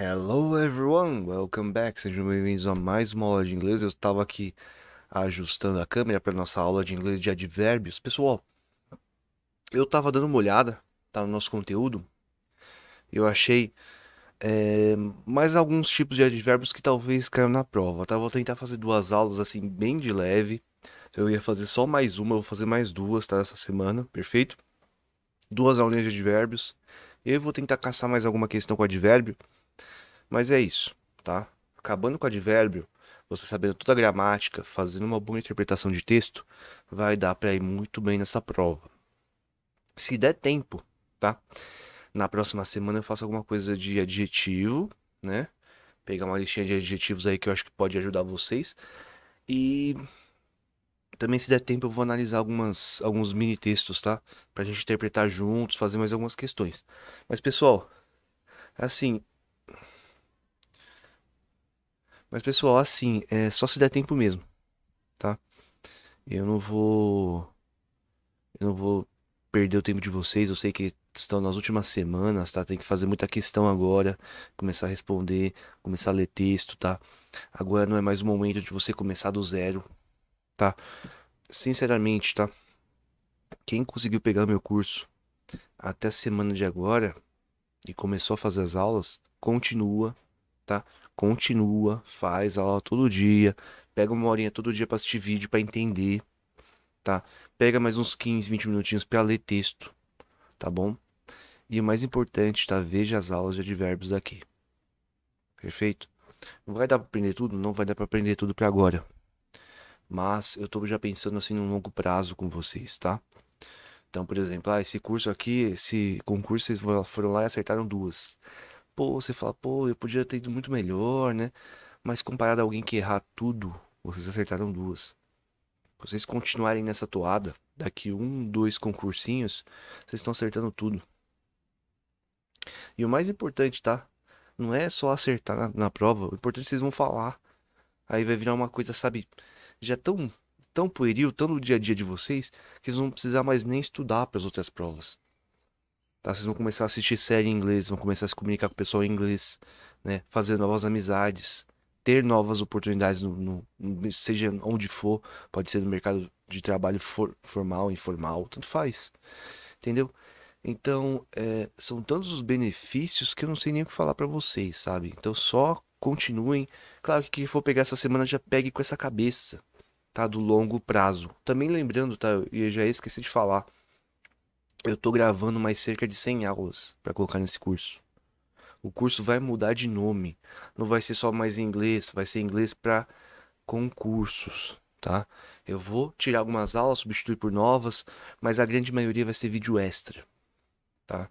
Hello everyone, welcome back, sejam bem-vindos a mais uma aula de inglês. Eu estava aqui ajustando a câmera para nossa aula de inglês de advérbios. Pessoal, eu estava dando uma olhada, tá, no nosso conteúdo. Eu achei mais alguns tipos de advérbios que talvez caiam na prova, tá? Vou tentar fazer duas aulas assim bem de leve. Eu ia fazer só mais uma, eu vou fazer mais duas, tá, essa semana, perfeito? Duas aulinhas de advérbios. Eu vou tentar caçar mais alguma questão com advérbio. Mas é isso, tá? Acabando com o advérbio, você sabendo toda a gramática, fazendo uma boa interpretação de texto, vai dar para ir muito bem nessa prova. Se der tempo, tá? Na próxima semana eu faço alguma coisa de adjetivo, né? Pegar uma listinha de adjetivos aí que eu acho que pode ajudar vocês. E também, se der tempo, eu vou analisar alguns mini textos, tá? Pra gente interpretar juntos, fazer mais algumas questões. Mas, pessoal, assim... só se der tempo mesmo, tá? Eu não vou perder o tempo de vocês. Eu sei que estão nas últimas semanas, tá? Tem que fazer muita questão agora, começar a responder, começar a ler texto, tá? Agora não é mais o momento de você começar do zero, tá? Sinceramente, tá? Quem conseguiu pegar meu curso até a semana de agora e começou a fazer as aulas, continua, tá? Continua, faz aula todo dia, pega uma horinha todo dia para assistir vídeo, para entender, tá? Pega mais uns 15, 20 minutinhos para ler texto, tá bom? E o mais importante, tá? Veja as aulas de advérbios daqui, perfeito? Não vai dar para aprender tudo? Não vai dar para aprender tudo para agora. Mas eu tô já pensando assim num longo prazo com vocês, tá? Então, por exemplo, esse curso aqui, esse concurso, vocês foram lá e acertaram duas. Pô, você fala, pô, eu podia ter ido muito melhor, né? Mas comparado a alguém que errar tudo, vocês acertaram duas. Se vocês continuarem nessa toada, daqui 1, 2 concursinhos, vocês estão acertando tudo. E o mais importante, tá? Não é só acertar na prova, o importante é que vocês vão falar. Aí vai virar uma coisa, sabe, já tão pueril, tão no dia a dia de vocês, que vocês não vão precisar mais nem estudar para as outras provas. Tá, vocês vão começar a assistir série em inglês, vão começar a se comunicar com o pessoal em inglês, né? Fazer novas amizades, ter novas oportunidades, seja onde for, pode ser no mercado de trabalho formal, informal, tanto faz, entendeu? Então, são tantos os benefícios que eu não sei nem o que falar pra vocês, sabe? Então só continuem, claro que quem for pegar essa semana já pegue com essa cabeça, tá? Do longo prazo. Também lembrando, tá? Eu já esqueci de falar. Eu tô gravando mais cerca de 100 aulas para colocar nesse curso. O curso vai mudar de nome. Não vai ser só mais inglês, vai ser inglês para concursos, tá? Eu vou tirar algumas aulas, substituir por novas, mas a grande maioria vai ser vídeo extra, tá?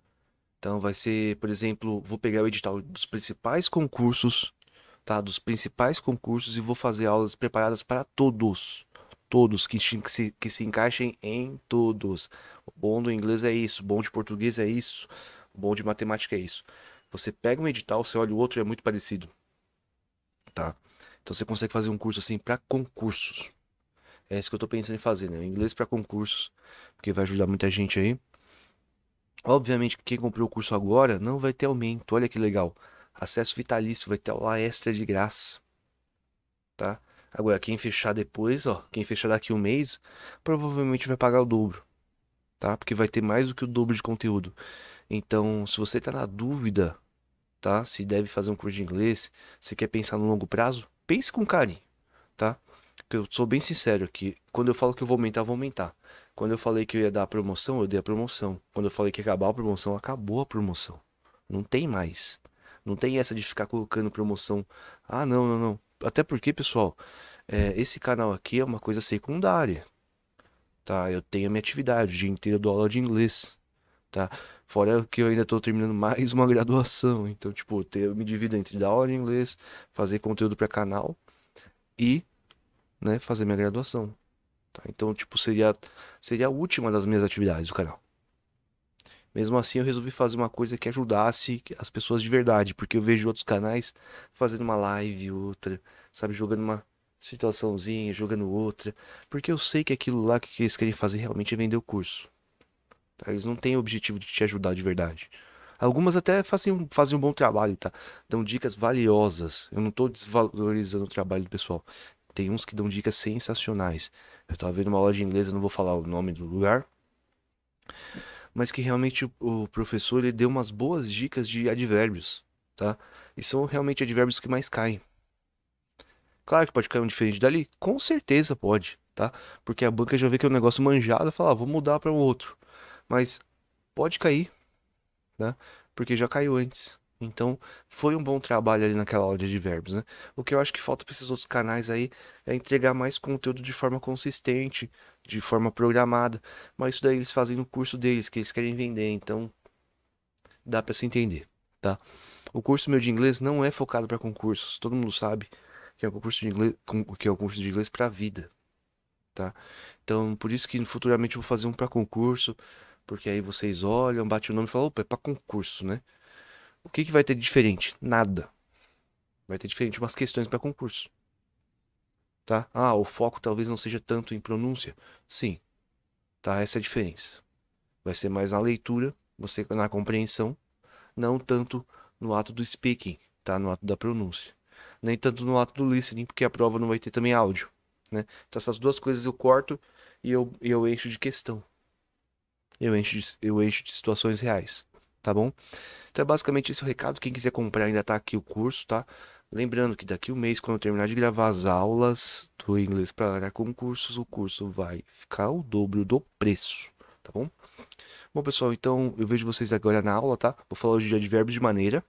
Então vai ser, por exemplo, vou pegar o edital dos principais concursos, tá? Dos principais concursos, e vou fazer aulas preparadas para todos. Todos, que se encaixem em todos. O bom do inglês é isso, o bom de português é isso, o bom de matemática é isso. Você pega um edital, você olha o outro e é muito parecido, tá? Então você consegue fazer um curso assim para concursos. É isso que eu tô pensando em fazer, né? Inglês para concursos, porque vai ajudar muita gente aí. Obviamente, quem comprou o curso agora não vai ter aumento, olha que legal. Acesso vitalício, vai ter aula extra de graça, tá? Agora, quem fechar depois, ó, quem fechar daqui um mês, provavelmente vai pagar o dobro, tá? Porque vai ter mais do que o dobro de conteúdo. Então, se você tá na dúvida, tá? Se deve fazer um curso de inglês, se quer pensar no longo prazo, pense com carinho, tá? Porque eu sou bem sincero aqui. Quando eu falo que eu vou aumentar, eu vou aumentar. Quando eu falei que eu ia dar a promoção, eu dei a promoção. Quando eu falei que ia acabar a promoção, acabou a promoção. Não tem mais. Não tem essa de ficar colocando promoção. Ah, não, não, não. Até porque, pessoal, esse canal aqui é uma coisa secundária, tá? Eu tenho a minha atividade, o dia inteiro eu dou aula de inglês, tá? Fora que eu ainda tô terminando mais uma graduação, então, tipo, eu me divido entre dar aula de inglês, fazer conteúdo para canal e, né, fazer minha graduação, tá? Então, tipo, seria a última das minhas atividades do canal. Mesmo assim, eu resolvi fazer uma coisa que ajudasse as pessoas de verdade, porque eu vejo outros canais fazendo uma live, outra, sabe, jogando uma situaçãozinha, jogando outra, porque eu sei que aquilo lá que eles querem fazer realmente é vender o curso, tá? Eles não têm o objetivo de te ajudar de verdade, Algumas até fazem um bom trabalho, tá? Dão dicas valiosas. Eu não tô desvalorizando o trabalho do pessoal. Tem uns que dão dicas sensacionais. Eu tava vendo uma aula de inglês, eu não vou falar o nome do lugar, mas que realmente o professor, ele deu umas boas dicas de advérbios, tá? E são realmente advérbios que mais caem. Claro que pode cair um diferente dali, com certeza pode, tá? Porque a banca já vê que é um negócio manjado e fala, ah, vou mudar para o outro. Mas pode cair, né? Porque já caiu antes. Então foi um bom trabalho ali naquela aula de advérbios, né? O que eu acho que falta para esses outros canais aí é entregar mais conteúdo de forma consistente, de forma programada. Mas isso daí eles fazem no curso deles, que eles querem vender, então dá para se entender, tá? O curso meu de inglês não é focado para concursos, todo mundo sabe que é um curso de inglês, que é um curso de inglês para vida, tá? Então por isso que futuramente eu vou fazer um para concurso, porque aí vocês olham, bate o nome e falam, opa, é para concurso, né? O que vai ter de diferente? Nada. Vai ter diferente umas questões para concurso, tá? Ah, o foco talvez não seja tanto em pronúncia. Sim, tá? Essa é a diferença. Vai ser mais na leitura, você na compreensão, não tanto no ato do speaking, tá? No ato da pronúncia. Nem tanto no ato do listening, porque a prova não vai ter também áudio, né? Então essas duas coisas eu corto e eu encho de questão. Eu encho de situações reais, tá bom? Então é basicamente esse o recado. Quem quiser comprar ainda tá aqui o curso, tá? Lembrando que daqui um mês, quando eu terminar de gravar as aulas do inglês para concursos, o curso vai ficar o dobro do preço, tá bom? Bom, pessoal, então eu vejo vocês agora na aula, tá? Vou falar hoje de advérbios de maneira.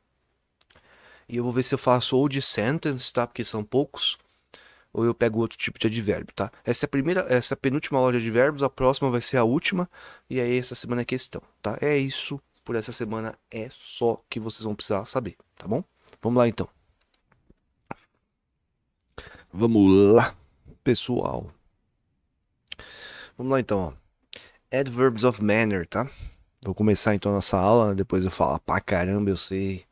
E eu vou ver se eu faço ou de sentence, tá? Porque são poucos. Ou eu pego outro tipo de advérbio, tá? Essa é a penúltima aula de advérbios. A próxima vai ser a última. E aí essa semana é questão, tá? É isso. Por essa semana é só que vocês vão precisar saber, tá bom? Vamos lá, então. Vamos lá, pessoal. Vamos lá, então, ó. Adverbs of manner, tá? Vou começar, então, a nossa aula. Depois eu falo, pra caramba, eu sei.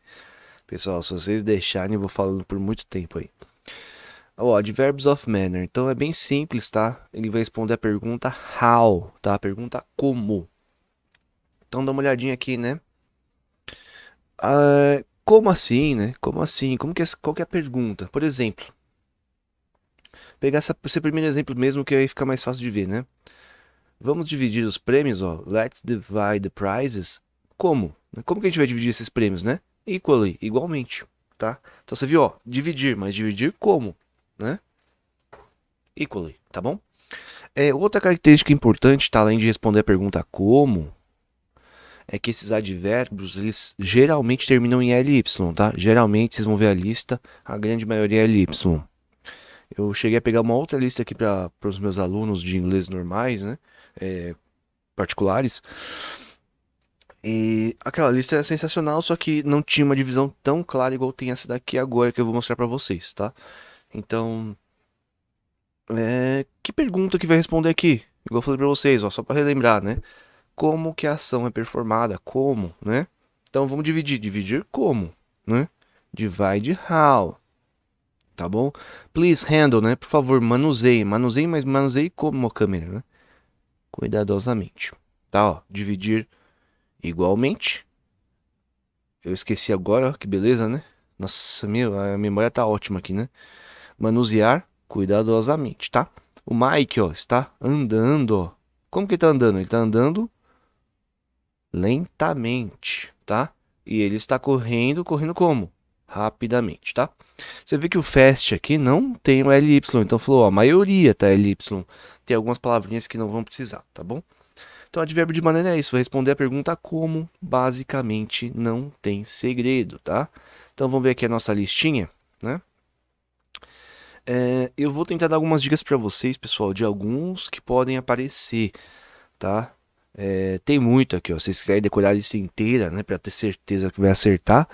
Pessoal, se vocês deixarem, eu vou falando por muito tempo aí. Ó, adverbs of manner. Então é bem simples, tá? Ele vai responder a pergunta how, tá? A pergunta como. Então dá uma olhadinha aqui, né? Como assim, né? Como assim? Qual que é a pergunta? Por exemplo, pegar esse primeiro exemplo mesmo, que aí fica mais fácil de ver, né? Vamos dividir os prêmios, ó. Let's divide the prizes. Como? Como que a gente vai dividir esses prêmios, né? Equally, igualmente, tá? Então você viu, ó, dividir, mas dividir como, né? Equally, tá bom? Outra característica importante, tá? Além de responder a pergunta como, é que esses advérbios, eles geralmente terminam em LY, tá? Geralmente, vocês vão ver a lista, a grande maioria é LY. Eu cheguei a pegar uma outra lista aqui para os meus alunos de inglês normais, né? Particulares. E aquela lista é sensacional, só que não tinha uma divisão tão clara igual tem essa daqui agora que eu vou mostrar pra vocês, tá? Então, que pergunta que vai responder aqui? Igual eu falei pra vocês, ó, só pra relembrar, né? Como que a ação é performada? Como, né? Então vamos dividir. Dividir como, né? Divide how, tá bom? Please handle, né? Por favor, manuseie. Manuseie, mas manuseie como a câmera, né? Cuidadosamente, tá? Ó, dividir igualmente. Eu esqueci agora, que beleza, né? Nossa, a memória tá ótima aqui, né? Manusear cuidadosamente, tá? O Mike, ó, está andando, ó. Como que ele tá andando? Ele tá andando lentamente, tá? E ele está correndo como? Rapidamente, tá? Você vê que o fast aqui não tem o LY, então falou, ó, a maioria tá LY. Tem algumas palavrinhas que não vão precisar, tá bom? Então, advérbio de maneira é isso, vai responder a pergunta como, basicamente, não tem segredo, tá? Então, vamos ver aqui a nossa listinha, né? Eu vou tentar dar algumas dicas para vocês, pessoal, de alguns que podem aparecer, tá? Tem muito aqui, ó, se vocês quiserem decorar a lista inteira, né, para ter certeza que vai acertar,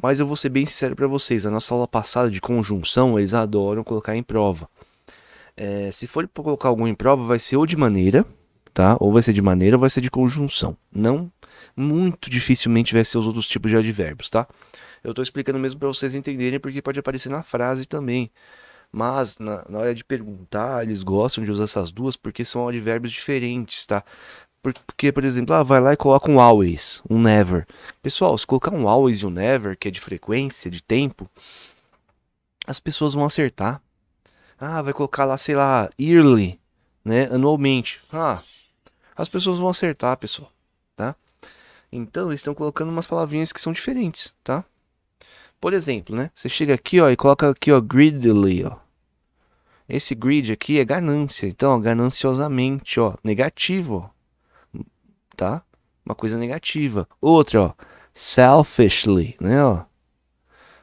mas eu vou ser bem sincero para vocês, a nossa aula passada de conjunção, eles adoram colocar em prova. Se for colocar algum em prova, vai ser ou de maneira, tá? Ou vai ser de maneira ou vai ser de conjunção. Não, muito dificilmente vai ser os outros tipos de advérbios, tá? Eu estou explicando mesmo para vocês entenderem, porque pode aparecer na frase também. Mas na hora de perguntar, eles gostam de usar essas duas porque são advérbios diferentes, tá? Porque, por exemplo, vai lá e coloca um always, um never. Pessoal, se colocar um always e um never, que é de frequência, de tempo, as pessoas vão acertar. Ah, vai colocar lá, sei lá, yearly, né, anualmente. Ah, as pessoas vão acertar, pessoal, tá? Então, eles estão colocando umas palavrinhas que são diferentes, tá? Por exemplo, né, você chega aqui, ó, e coloca aqui, ó, greedily, ó. Esse greed aqui é ganância, então, ó, gananciosamente, ó, negativo, ó. Tá? Uma coisa negativa. Outra, ó, selfishly, né, ó.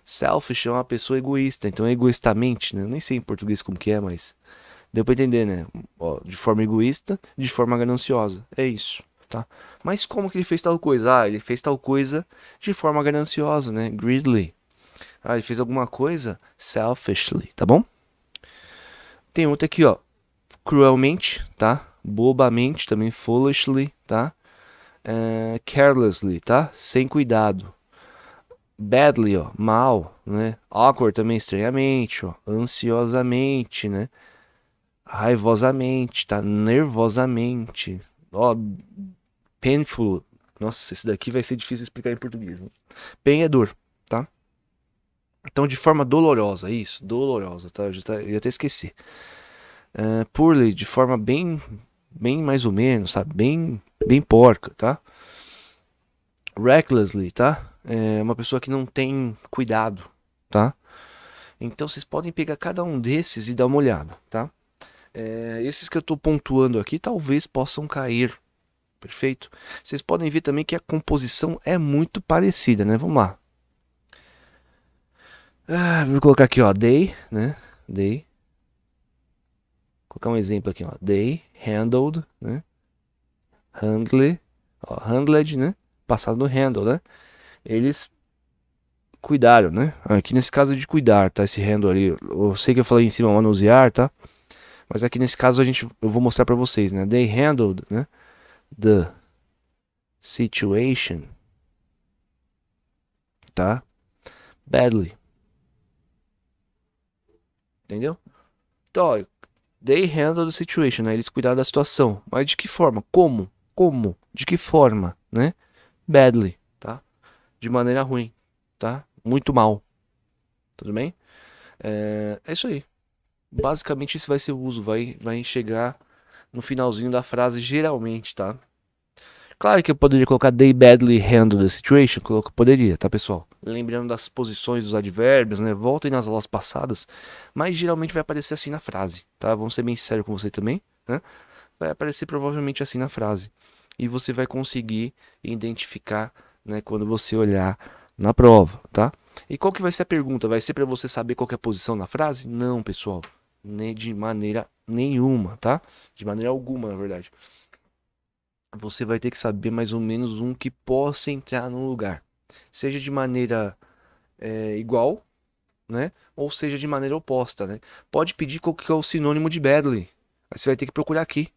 Selfish é uma pessoa egoísta, então egoistamente, né? Eu nem sei em português como que é, mas deu pra entender, né? Ó, de forma egoísta, de forma gananciosa. É isso, tá? Mas como que ele fez tal coisa? Ah, ele fez tal coisa de forma gananciosa, né? Greedily. Ah, ele fez alguma coisa selfishly, tá bom? Tem outra aqui, ó, cruelmente, tá? Bobamente, também foolishly, tá? Carelessly, tá? Sem cuidado. Badly, ó, mal, né? Awkward também, estranhamente, ó. Ansiosamente, né? Raivosamente, tá? Nervosamente. Ó, painful. Nossa, esse daqui vai ser difícil explicar em português, né? Pain é dor, tá? Então, de forma dolorosa, isso. Dolorosa, tá? Eu ia até esquecer. Poorly, de forma bem mais ou menos, sabe? Bem porca, tá? Recklessly, tá? É uma pessoa que não tem cuidado, tá? Então vocês podem pegar cada um desses e dar uma olhada, tá? Esses que eu tô pontuando aqui talvez possam cair, perfeito? Vocês podem ver também que a composição é muito parecida, né? Vamos lá. Vou colocar aqui, ó, they, né? They. Vou colocar um exemplo aqui, ó. They, handled, né? Handle, ó, handled, né? Passado no handle, né? Eles cuidaram, né? Aqui nesse caso de cuidar, tá? Esse handle ali, eu sei que eu falei em cima manusear, tá? Mas aqui nesse caso eu vou mostrar pra vocês, né? They handled, né? The situation, tá? Badly. Entendeu? Então, ó, they handle the situation, né? Eles cuidaram da situação. Mas de que forma? Como? Como? De que forma, né? Badly, tá? De maneira ruim, tá? Muito mal. Tudo bem? É isso aí. Basicamente esse vai ser o uso. Vai chegar no finalzinho da frase geralmente, tá? Claro que eu poderia colocar they badly handle the situation. Poderia, tá, pessoal? Lembrando das posições dos advérbios, né? Voltem nas aulas passadas. Mas geralmente vai aparecer assim na frase, tá? Vamos ser bem sérios com você também, né? Vai aparecer provavelmente assim na frase. E você vai conseguir identificar, né, quando você olhar na prova, tá? E qual que vai ser a pergunta? Vai ser para você saber qual que é a posição na frase? Não, pessoal. Nem de maneira nenhuma, tá? De maneira alguma, na verdade. Você vai ter que saber mais ou menos um que possa entrar no lugar. Seja de maneira igual, né? Ou seja de maneira oposta, né? Pode pedir qual que é o sinônimo de badly. Aí você vai ter que procurar aqui.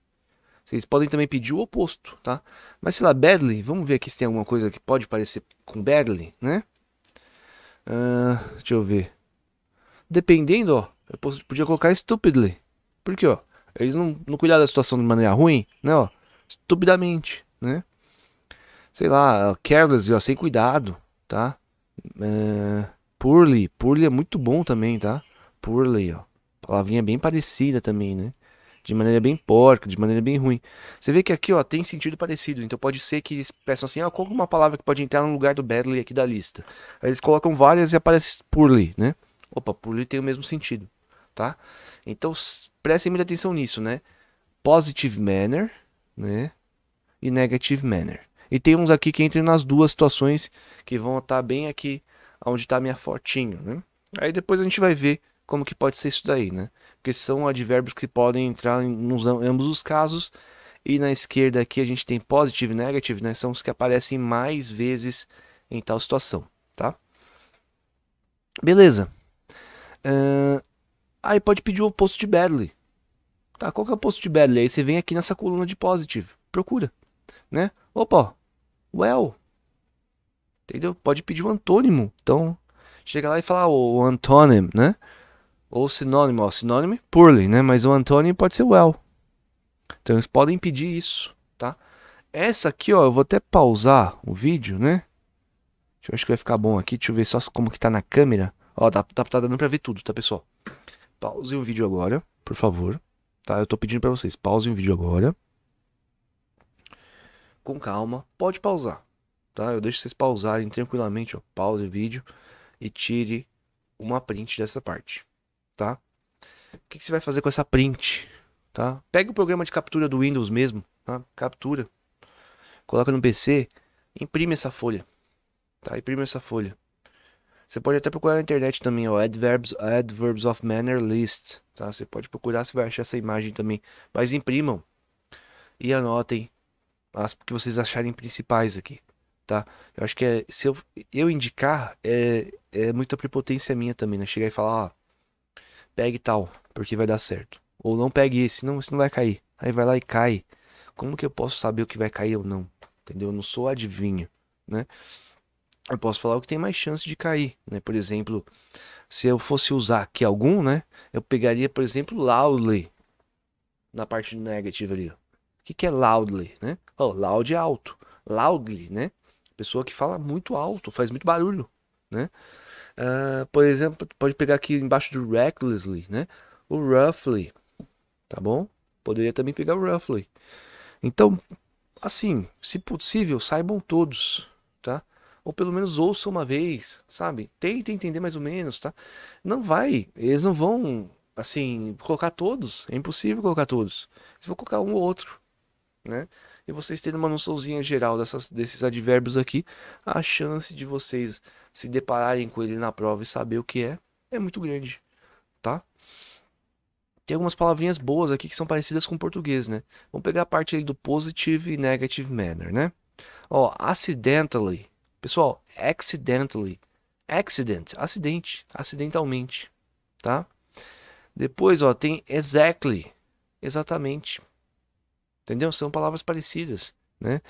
Vocês podem também pedir o oposto, tá? Mas sei lá, badly, vamos ver aqui se tem alguma coisa que pode parecer com badly, né? Deixa eu ver. Dependendo, ó, eu podia colocar stupidly. Porque, ó, eles não cuidaram da situação de maneira ruim, né, ó? Estupidamente, né? Sei lá, careless, ó, sem cuidado, tá? Poorly, poorly é muito bom também, tá? Poorly, ó, palavrinha bem parecida também, né? De maneira bem porca, de maneira bem ruim. Você vê que aqui, ó, tem sentido parecido. Então pode ser que eles peçam assim, ó, qual uma palavra que pode entrar no lugar do badly aqui da lista. Aí eles colocam várias e aparece poorly, né? Opa, poorly tem o mesmo sentido, tá? Então prestem muita atenção nisso, né? Positive manner, né? E negative manner. E tem uns aqui que entram nas duas situações que vão estar bem aqui onde está a minha fotinho, né? Aí depois a gente vai ver como que pode ser isso daí, né? Porque são advérbios que podem entrar nos ambos os casos. E na esquerda aqui a gente tem positive e negative, né? São os que aparecem mais vezes em tal situação, tá? Beleza. Aí pode pedir o oposto de badly. Tá, qual que é o oposto de badly? Aí você vem aqui nessa coluna de positive. Procura, né? Opa, well. Entendeu? Pode pedir o antônimo. Então, chega lá e fala o antônimo, né? Ou sinônimo, ó, sinônimo poorly, né? Mas o antônimo pode ser well. Então eles podem pedir isso, tá? Essa aqui, ó, eu vou até pausar o vídeo, né? Eu acho que vai ficar bom aqui. Deixa eu ver só como que tá na câmera. Ó, tá dando pra ver tudo, tá, pessoal? Pausem o vídeo agora, por favor. Tá? Eu tô pedindo pra vocês, pausem o vídeo agora. Com calma, pode pausar, tá? Eu deixo vocês pausarem tranquilamente, ó. Pause o vídeo e tire uma print dessa parte, tá? O que que você vai fazer com essa print, tá? Pega o programa de captura do Windows mesmo, tá? Captura, coloca no PC, imprime essa folha, tá? Imprime essa folha. Você pode até procurar na internet também, ó, Adverbs of Manner List, tá? Você pode procurar, você vai achar essa imagem também. Mas imprimam e anotem as que vocês acharem principais aqui, tá? Eu acho que é, se eu indicar, é muita prepotência minha também, né? Chegar e falar, ó, pegue tal, porque vai dar certo. Ou não pegue esse, senão não vai cair. Aí vai lá e cai. Como que eu posso saber o que vai cair ou não? Entendeu? Eu não sou adivinho, né? Eu posso falar o que tem mais chance de cair, né? Por exemplo, se eu fosse usar aqui algum, né? Eu pegaria, por exemplo, loudly. Na parte negativa ali, ó. O que que é loudly, né? Oh, loud é alto. Loudly, né? Pessoa que fala muito alto, faz muito barulho, né? Por exemplo, pode pegar aqui embaixo do recklessly, né? O roughly, tá bom? Poderia também pegar o roughly. Então, assim, se possível, saibam todos, tá? Ou pelo menos ouçam uma vez, sabe? Tentem entender mais ou menos, tá? Não vai, eles não vão, assim, colocar todos. É impossível colocar todos. Eles vão colocar um ou outro, né? E vocês tendo uma noçãozinha geral desses advérbios aqui, a chance de vocês se depararem com ele na prova e saber o que é muito grande, tá? Tem algumas palavrinhas boas aqui que são parecidas com o português, né? Vamos pegar a parte aí do positive e negative manner, né? Ó, accidentally. Pessoal, accidentally. Accident, acidente, acidentalmente, tá? Depois, ó, tem exactly, exatamente. Entendeu? São palavras parecidas, né?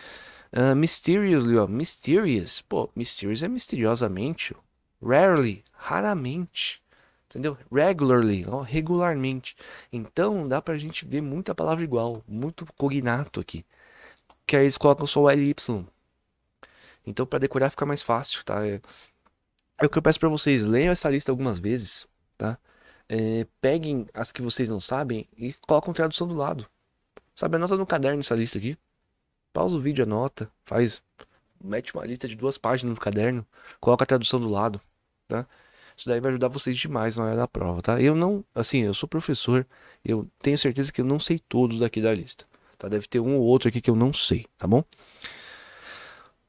Mysteriously, ó. Mysterious. Pô, mysterious é misteriosamente. Rarely, raramente. Entendeu? Regularly, ó, regularmente. Então, dá pra gente ver muita palavra igual. Muito cognato aqui. Que aí eles colocam só o LY. Então, pra decorar fica mais fácil, tá? É o que eu peço pra vocês. Leiam essa lista algumas vezes, tá? Peguem as que vocês não sabem e colocam tradução do lado. Sabe, anota no caderno essa lista aqui. Pausa o vídeo, anota. Mete uma lista de 2 páginas no caderno. Coloca a tradução do lado, tá? Isso daí vai ajudar vocês demais na hora da prova, tá? Eu não, assim, eu sou professor. Eu tenho certeza que eu não sei todos daqui da lista, tá? Deve ter um ou outro aqui que eu não sei, tá bom?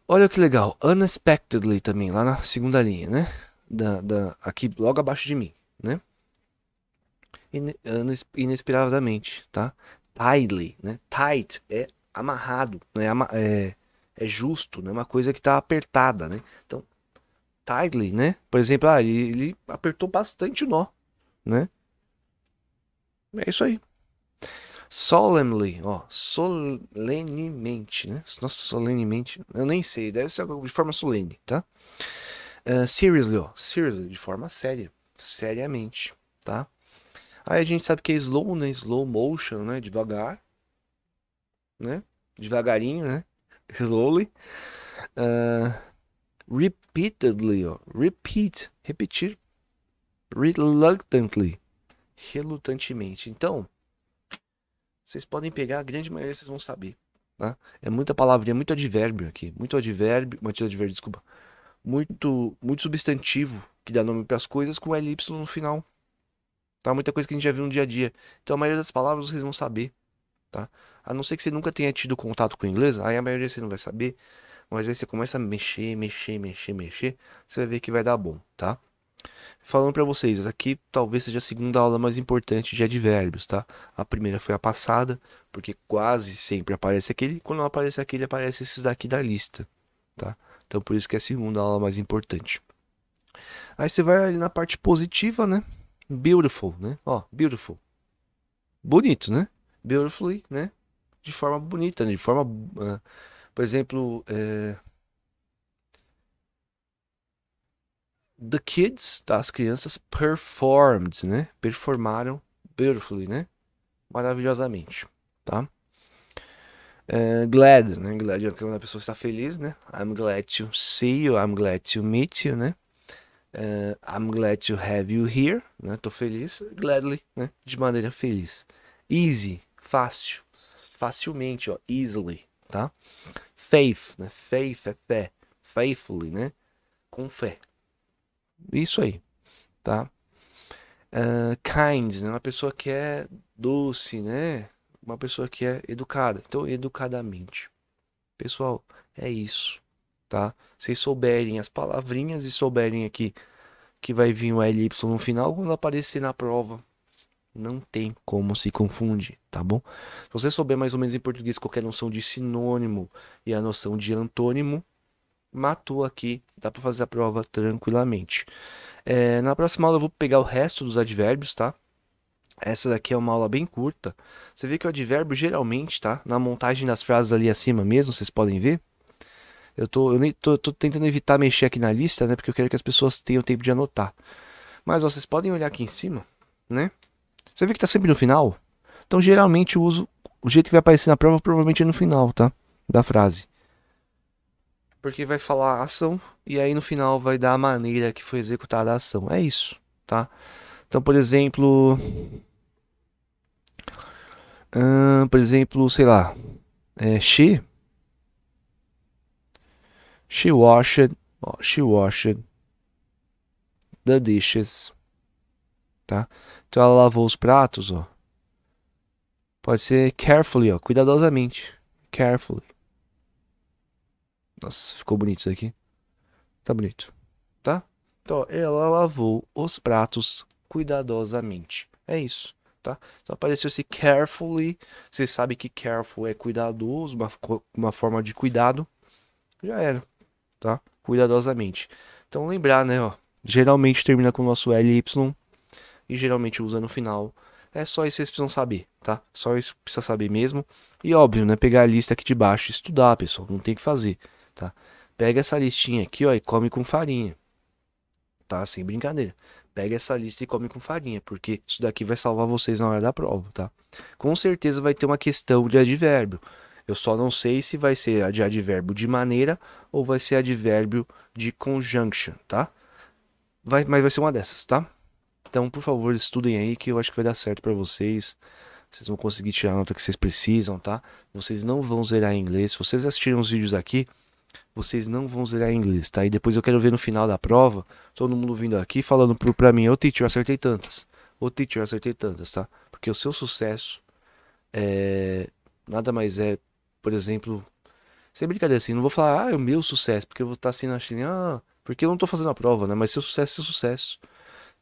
Olha que legal. Unexpectedly também, lá na segunda linha, né? Aqui, logo abaixo de mim, né? Inesperadamente, tá? Tightly, né? Tight é amarrado, né? É justo, né? Uma coisa que tá apertada, né? Então, tightly, né? Por exemplo, ah, ele apertou bastante o nó, né? É isso aí. Solemnly, ó, solenemente, né? Nossa, solenemente, eu nem sei, deve ser de forma solene, tá? Seriously, ó, seriously, de forma séria, seriamente, tá? Aí a gente sabe que é slow, né? Slow motion, né? Devagar, né? Devagarinho, né? Slowly. Repeatedly, ó. Repeat, repetir. Reluctantly, relutantemente. Então, vocês podem pegar, a grande maioria vocês vão saber, tá? É muita palavrinha, muito advérbio aqui. Desculpa. Muito substantivo que dá nome para as coisas com LY no final. Tá? Muita coisa que a gente já viu no dia a dia. Então a maioria das palavras vocês vão saber, tá? A não ser que você nunca tenha tido contato com o inglês, aí a maioria você não vai saber. Mas aí você começa a mexer, você vai ver que vai dar bom, tá? Falando pra vocês, essa aqui talvez seja a segunda aula mais importante de advérbios, tá? A primeira foi a passada, porque quase sempre aparece aquele. Quando não aparece aquele, aparece esses daqui da lista, tá? Então por isso que é a segunda aula mais importante. Aí você vai ali na parte positiva, né? Beautiful, né? Ó, beautiful. Bonito, né? Beautifully, né? De forma bonita, né? De forma... por exemplo... The kids, tá? As crianças performed, né? Performaram beautifully, né? Maravilhosamente, tá? glad, né? Glad é quando a pessoa está feliz, né? I'm glad to see you, I'm glad to meet you, né? I'm glad to have you here, né? Tô feliz, gladly, né? De maneira feliz. Easy, fácil, facilmente, ó, easily, tá? Faith, né? Faith é fé, faithfully, né? Com fé. Isso aí, tá? Kind, né? Uma pessoa que é doce, né? Uma pessoa que é educada. Então, educadamente. Pessoal, é isso, tá? Vocês souberem as palavrinhas e souberem aqui que vai vir o LY no final, quando aparecer na prova, não tem como se confundir, tá bom? Se você souber mais ou menos em português qualquer noção de sinônimo e a noção de antônimo, matou aqui, dá pra fazer a prova tranquilamente. Na próxima aula eu vou pegar o resto dos advérbios, tá? Essa daqui é uma aula bem curta. Você vê que o advérbio geralmente, tá? Na montagem das frases ali acima mesmo, vocês podem ver. Eu tô tentando evitar mexer aqui na lista, né? Porque eu quero que as pessoas tenham tempo de anotar. Mas ó, vocês podem olhar aqui em cima, né? Você vê que tá sempre no final? Então geralmente eu uso o jeito que vai aparecer na prova, provavelmente é no final, tá? Da frase. Porque vai falar a ação e aí no final vai dar a maneira que foi executada a ação. É isso, tá? Então, por exemplo, sei lá, she washed the dishes, tá? Então, ela lavou os pratos, ó. Pode ser carefully, ó, cuidadosamente, carefully. Nossa, ficou bonito isso aqui. Tá bonito, tá? Então, ó, ela lavou os pratos cuidadosamente. É isso, tá? Então apareceu esse carefully. Você sabe que careful é cuidadoso, uma forma de cuidado. Já era, tá? Cuidadosamente. Então lembrar, né, ó, geralmente termina com o nosso LY e geralmente usa no final. É só isso que vocês precisam saber, tá? Só isso precisa saber mesmo. E óbvio, né, pegar a lista aqui de baixo e estudar, pessoal, não tem o que fazer, tá? Pega essa listinha aqui, ó, e come com farinha. Tá? Sem brincadeira. Pega essa lista e come com farinha, porque isso daqui vai salvar vocês na hora da prova, tá? Com certeza vai ter uma questão de advérbio. Eu só não sei se vai ser a de advérbio de maneira ou vai ser advérbio de conjunction, tá? Mas vai ser uma dessas, tá? Então, por favor, estudem aí que eu acho que vai dar certo pra vocês. Vocês vão conseguir tirar a nota que vocês precisam, tá? Vocês não vão zerar em inglês. Se vocês assistirem os vídeos aqui, vocês não vão zerar em inglês, tá? E depois eu quero ver no final da prova, todo mundo vindo aqui falando pra mim, ô teacher, eu acertei tantas. Ô teacher, eu acertei tantas, tá? Porque o seu sucesso é... nada mais é, por exemplo... Sem brincadeira assim, não vou falar, ah, é o meu sucesso, porque eu vou estar assim na China, ah, porque eu não tô fazendo a prova, né? Mas seu sucesso é seu sucesso,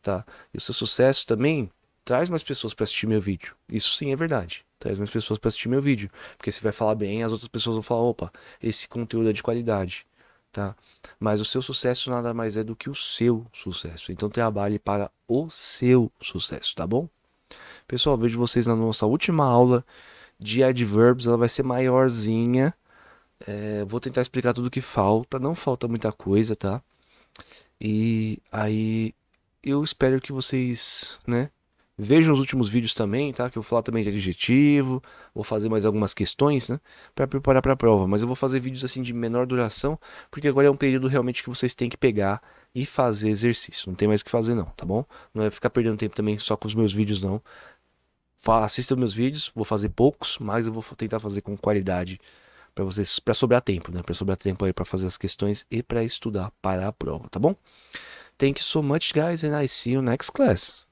tá? E o seu sucesso também traz mais pessoas pra assistir meu vídeo. Isso sim é verdade. Traz mais pessoas para assistir meu vídeo. Porque se vai falar bem, as outras pessoas vão falar, opa, esse conteúdo é de qualidade, tá? Mas o seu sucesso nada mais é do que o seu sucesso. Então trabalhe para o seu sucesso, tá bom? Pessoal, vejo vocês na nossa última aula de adverbs. Ela vai ser maiorzinha. Vou tentar explicar tudo que falta. Não falta muita coisa, tá? E aí eu espero que vocês, né? Vejam os últimos vídeos também, tá? Que eu vou falar também de adjetivo, vou fazer mais algumas questões, né? Para preparar para a prova. Mas eu vou fazer vídeos assim de menor duração, porque agora é um período realmente que vocês têm que pegar e fazer exercício. Não tem mais o que fazer não, tá bom? Não é ficar perdendo tempo também só com os meus vídeos não. Assistam meus vídeos, vou fazer poucos, mas eu vou tentar fazer com qualidade para vocês, para sobrar tempo, né? Para sobrar tempo aí para fazer as questões e para estudar para a prova, tá bom? Thank you so much, guys, and I see you next class.